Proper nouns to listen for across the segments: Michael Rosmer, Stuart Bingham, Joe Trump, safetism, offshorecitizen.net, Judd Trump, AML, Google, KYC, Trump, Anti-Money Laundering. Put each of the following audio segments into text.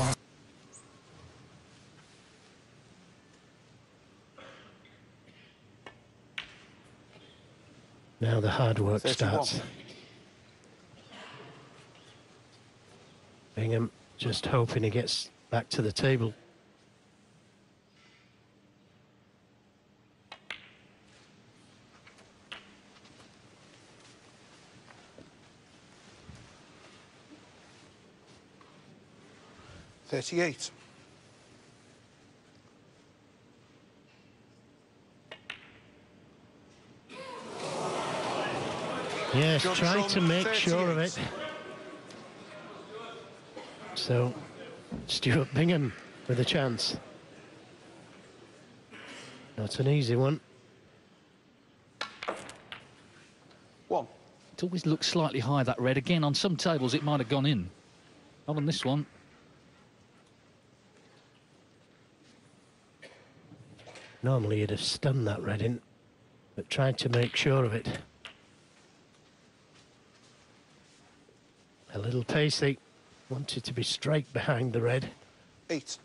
response. Now the hard work starts. Bingham just hoping he gets back to the table. $38. Yes, trying to make sure of it. So, Stuart Bingham with a chance. Not an easy one. One. It always looks slightly high, that red. Again, on some tables it might have gone in. Not on this one. Normally you'd have stunned that red in, but tried to make sure of it. A little pacey, wanted to be straight behind the red. Eight.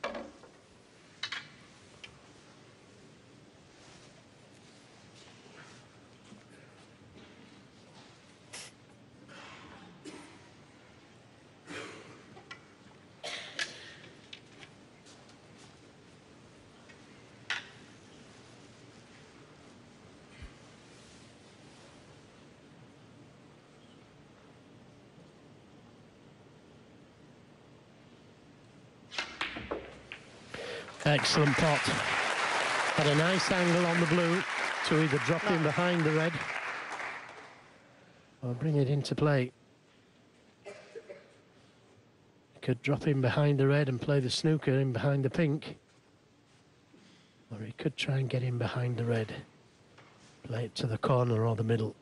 Excellent pot. Had a nice angle on the blue to either drop in behind the red or bring it into play. Could drop in behind the red and play the snooker in behind the pink. Or he could try and get in behind the red. Play it to the corner or the middle.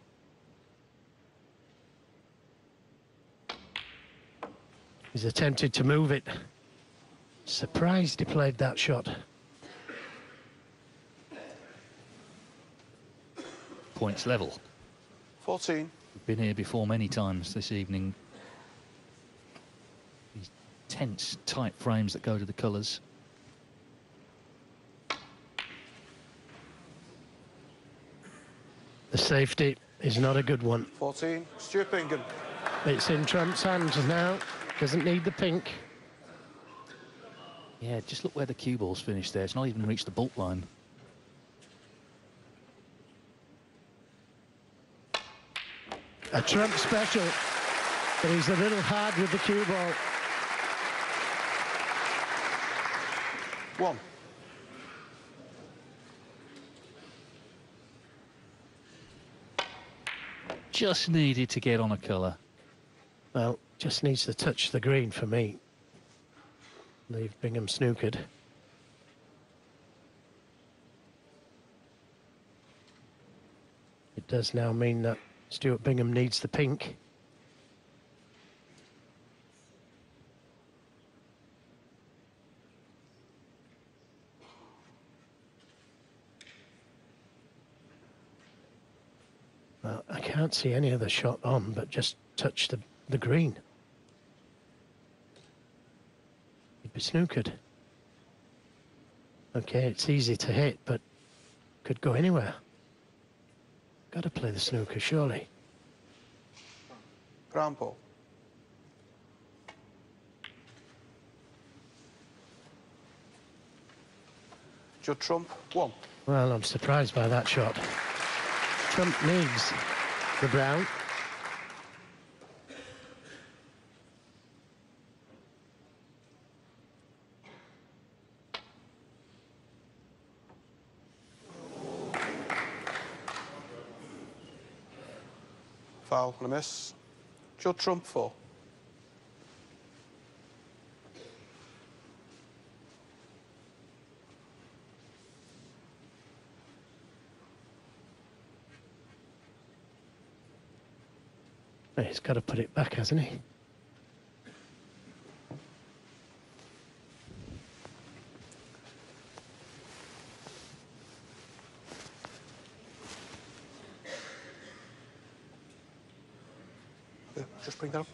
He's attempted to move it. Surprised he played that shot. Points level. 14. Been here before many times this evening. These tense, tight frames that go to the colours. The safety is not a good one. 14. Stuart Bingham. It's in Trump's hands now. Doesn't need the pink. Yeah, just look where the cue ball's finished there. It's not even reached the bolt line. A Trump special, but he's a little hard with the cue ball. One. Just needed to get on a colour. Well, just needs to touch the green for me. Leave Bingham snookered. It does now mean that Stuart Bingham needs the pink. Well, I can't see any other shot on, but just touch the green. Be snookered. Okay, it's easy to hit, but could go anywhere. Got to play the snooker, surely. Ground ball. Joe Trump, one. Well, I'm surprised by that shot. Trump needs the brown. Foul and a miss. Judd Trump, four. He's got to put it back, hasn't he? Just bring that up.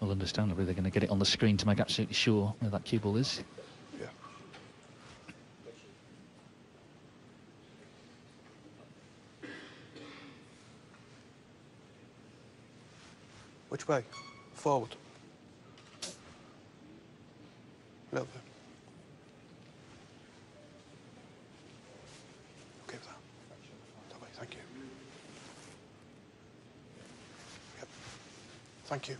Well, the understandably, they're going to get it on the screen to make absolutely sure where that cue ball is. Yeah. Which way? Forward. A little bit. Okay with that. That way, thank you. Yep. Thank you.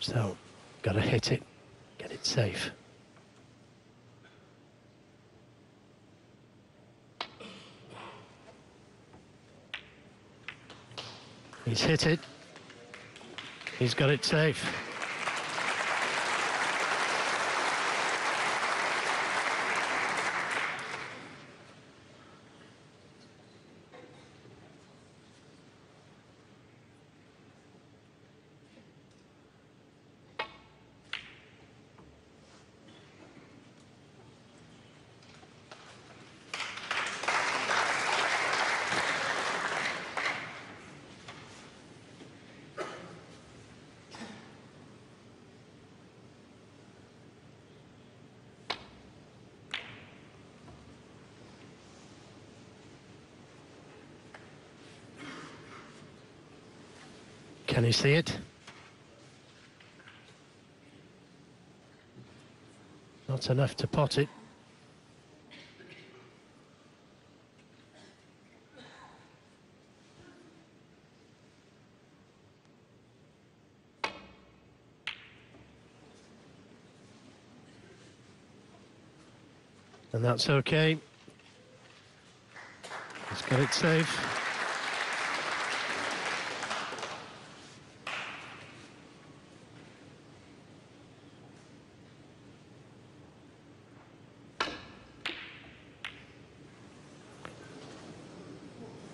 So, gotta hit it, get it safe. He's hit it. He's got it safe. Can you see it? Not enough to pot it. And that's okay. Let's get it safe.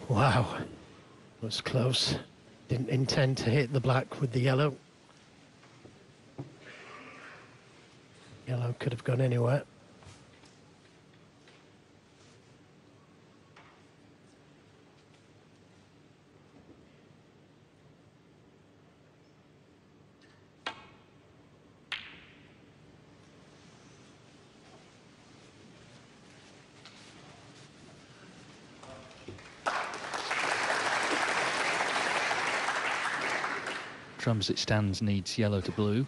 Wow, was close. Didn't intend to hit the black with the yellow. Yellow could have gone anywhere. Trump as it stands needs yellow to blue.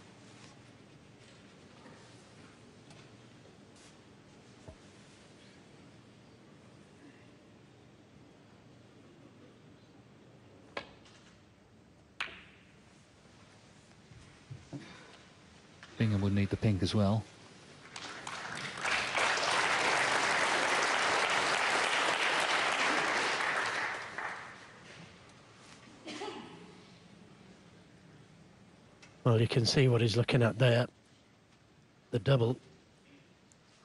Bingham would need the pink as well. Well, you can see what he's looking at there. The double,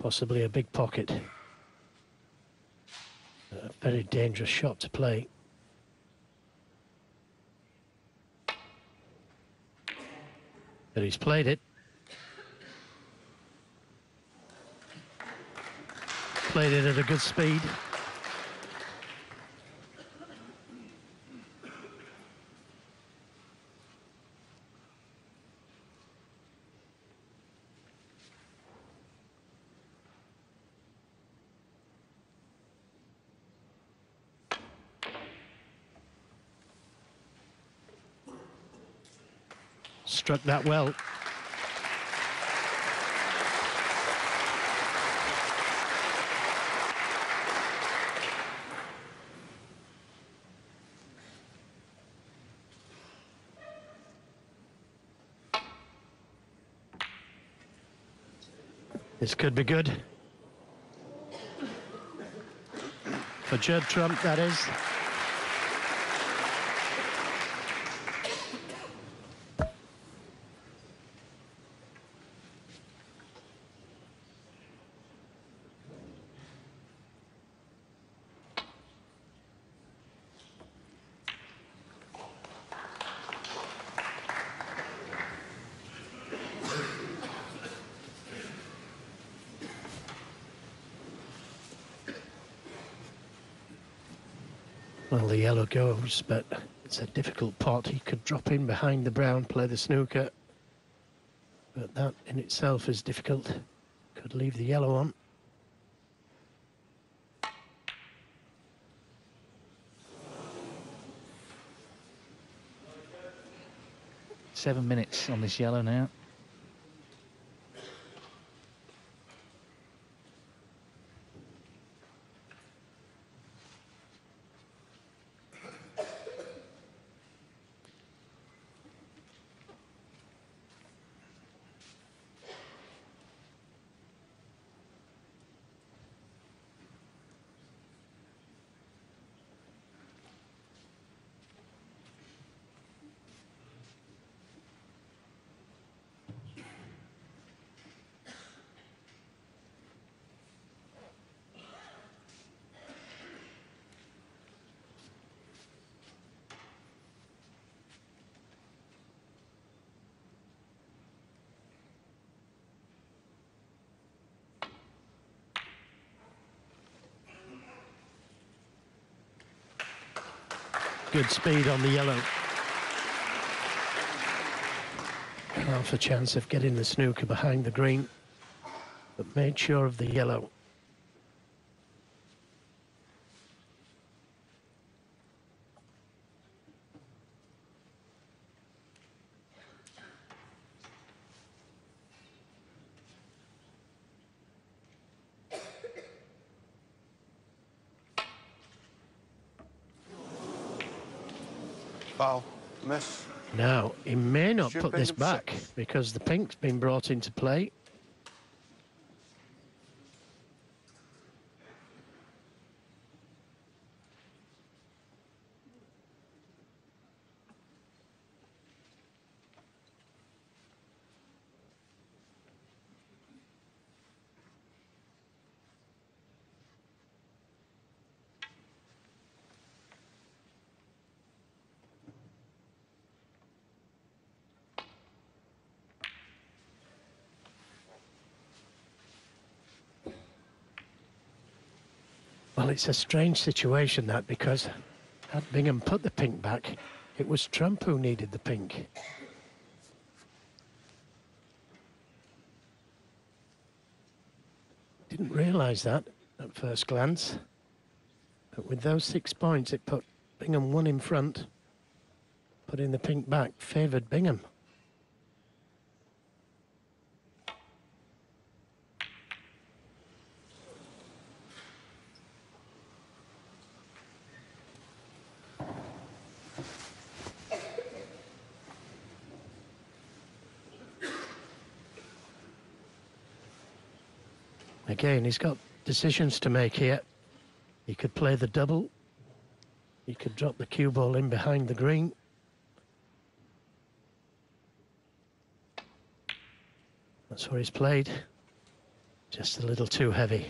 possibly a big pocket. A very dangerous shot to play. But he's played it. Played it at a good speed. Struck that well. This could be good. For Judd Trump, that is. Well, the yellow goes, but It's a difficult pot. He could drop in behind the brown, play the snooker. But that in itself is difficult. Could leave the yellow on. Seven minutes on this yellow now. Good speed on the yellow. Half a chance of getting the snooker behind the green, but made sure of the yellow. Now, he may not put this back because the pink's been brought into play. Well, it's a strange situation, that, because had Bingham put the pink back, it was Trump who needed the pink. Didn't realise that at first glance. But with those 6 points, it put Bingham one in front. Putting the pink back favoured Bingham. Again, he's got decisions to make here. He could play the double. He could drop the cue ball in behind the green. That's where he's played. Just a little too heavy.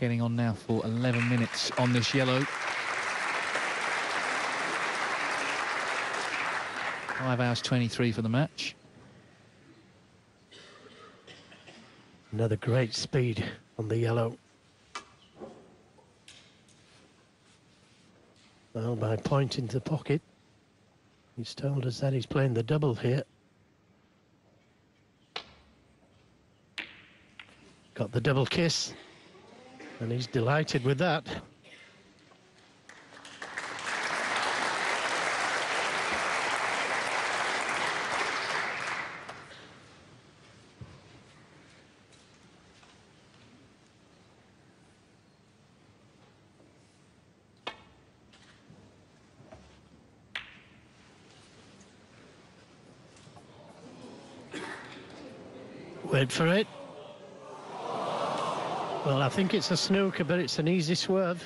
Getting on now for 11 minutes on this yellow. 5 hours 23 for the match. Another great speed on the yellow. Well, by pointing to the pocket, he's told us that he's playing the double here. Got the double kiss. And he's delighted with that. Wait for it. Well, I think it's a snooker, but it's an easy swerve.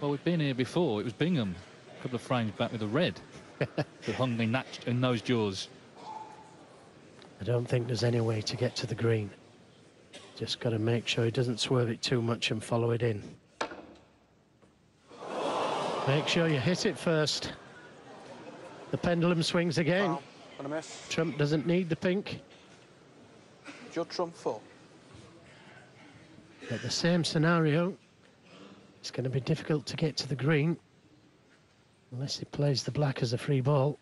Well, we've been here before. It was Bingham, a couple of frames back with a red. It hung in those jaws. I don't think there's any way to get to the green. Just got to make sure he doesn't swerve it too much and follow it in. Make sure you hit it first. The pendulum swings again. Wow. What a mess. Trump doesn't need the pink. Joe Trump 4. But the same scenario. It's going to be difficult to get to the green unless he plays the black as a free ball.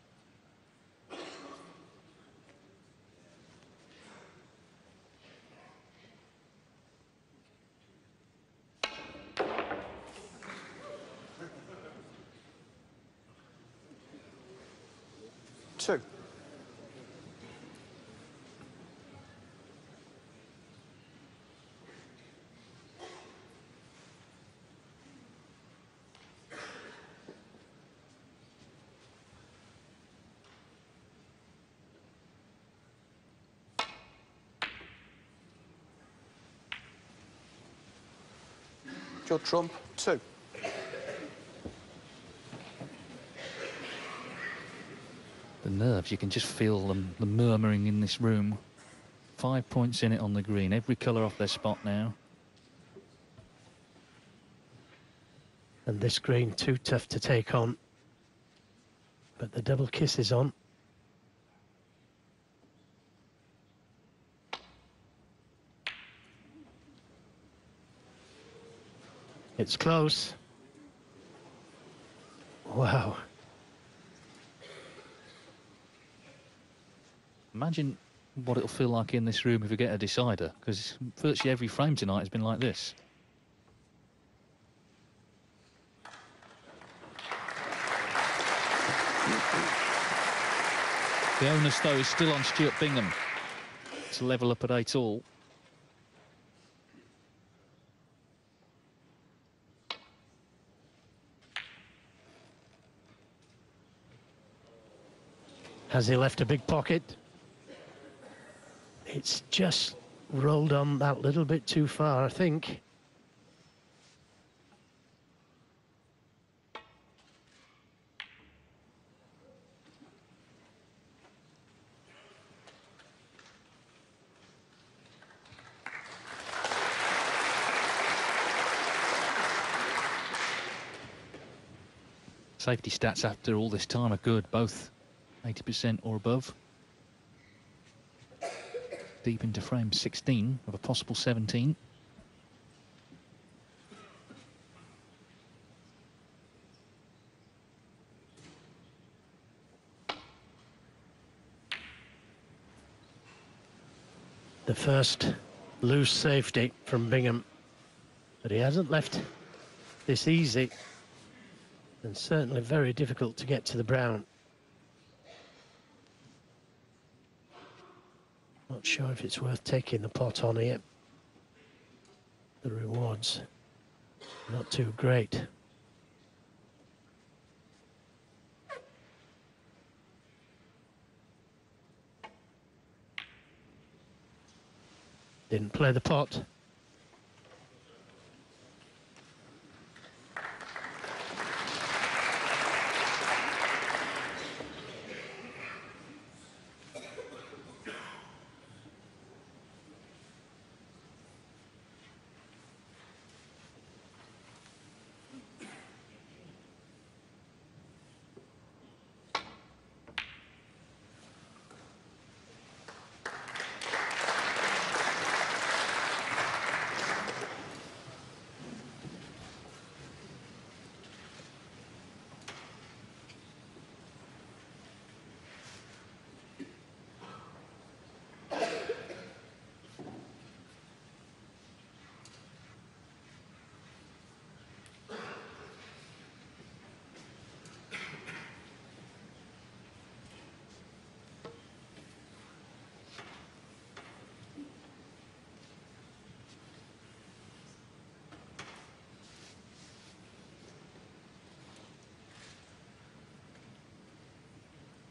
Two. Joe Trump 2. The nerves, you can just feel them, the murmuring in this room. 5 points in it on the green, every colour off their spot now. And this green, too tough to take on. But the double kiss is on. It's close. Wow. Imagine what it'll feel like in this room if we get a decider, because virtually every frame tonight has been like this. The onus, though, is still on Stuart Bingham to level up at 8 all. Has he left a big pocket? It's just rolled on that little bit too far, I think. Safety stats after all this time are good, both 80% or above. Deep into frame 16 of a possible 17. The first loose safety from Bingham, but he hasn't left this easy, and certainly very difficult to get to the brown. Not sure if it's worth taking the pot on here. The rewards not too great. Didn't play the pot.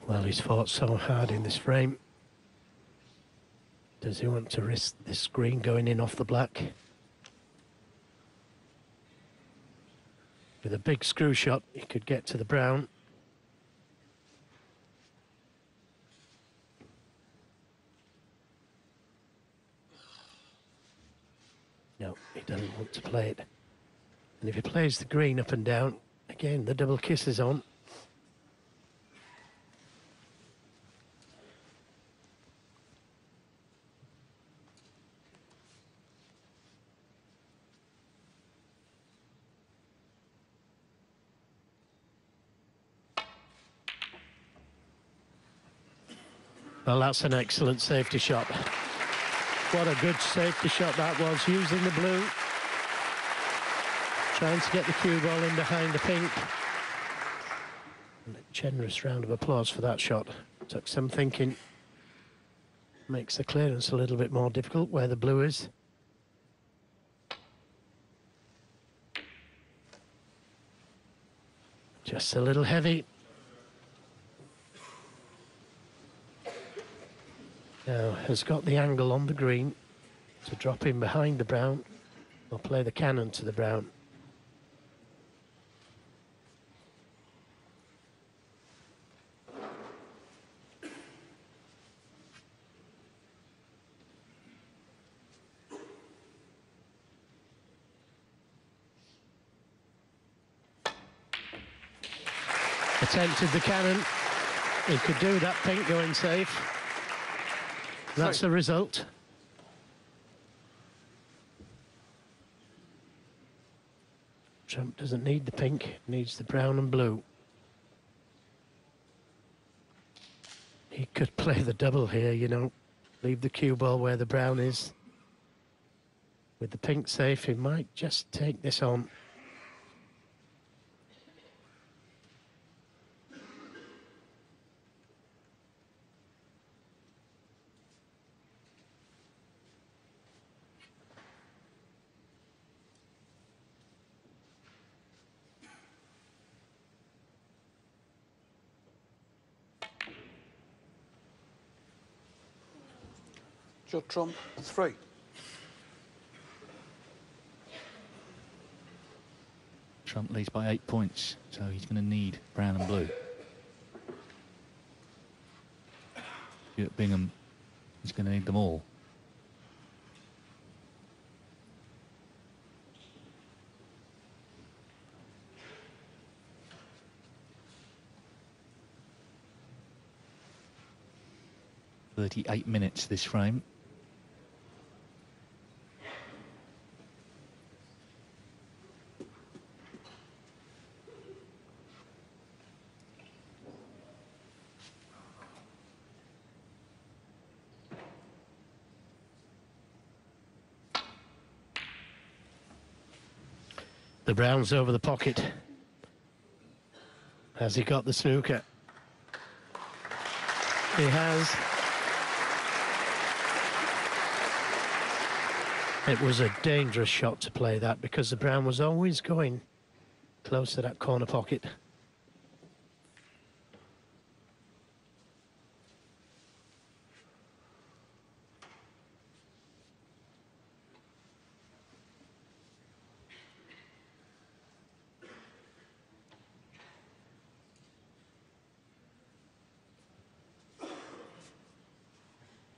Well, he's fought so hard in this frame. Does he want to risk this green going in off the black? With a big screw shot, he could get to the brown. No, he doesn't want to play it. And if he plays the green up and down, Again, the double kiss is on. Well, that's an excellent safety shot. What a good safety shot that was, using the blue. Trying to get the cue ball in behind the pink. And a generous round of applause for that shot. Took some thinking. Makes the clearance a little bit more difficult where the blue is. Just a little heavy. Now has got the angle on the green to drop in behind the brown or play the cannon to the brown. Attempted the cannon. He could do that, pink going safe. That's the result. Trump doesn't need the pink, needs the brown and blue. He could play the double here, you know, leave the cue ball where the brown is. With the pink safe, he might just take this on. Joe Trump, 3. Trump leads by 8 points, so he's going to need brown and blue. Stuart Bingham is going to need them all. . 38 minutes this frame. The brown's over the pocket. Has he got the snooker? He has. It was a dangerous shot to play that because the brown was always going close to that corner pocket.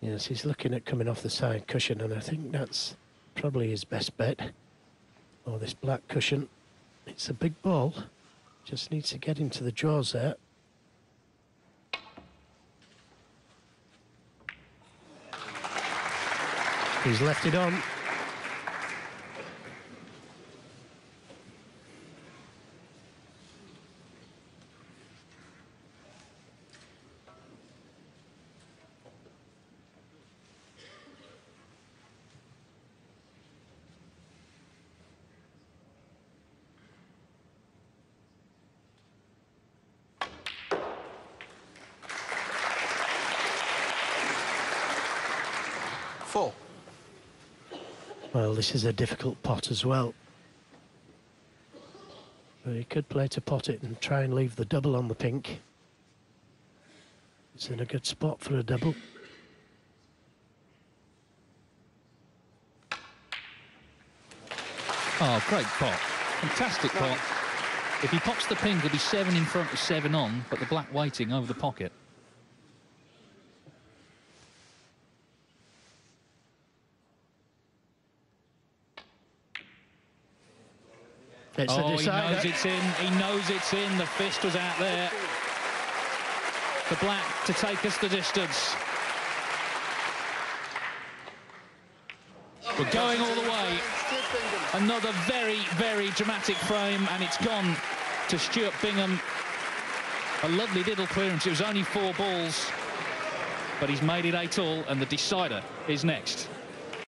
Yes, he's looking at coming off the side cushion, and I think that's probably his best bet. Oh, this black cushion. It's a big ball. Just needs to get into the jaws there. He's left it on. Well, this is a difficult pot as well. But he could play to pot it and try and leave the double on the pink. It's in a good spot for a double. Oh, great pot. Fantastic pot. If he pops the pink, it'll be 7 in front of 7 on, but the black waiting over the pocket. It's a decider. He knows it's in. He knows it's in. The fist was out there. The black to take us the distance. We're going all the way. Another very, very dramatic frame, and it's gone to Stuart Bingham. A lovely little clearance. It was only 4 balls, but he's made it 8 all, and the decider is next.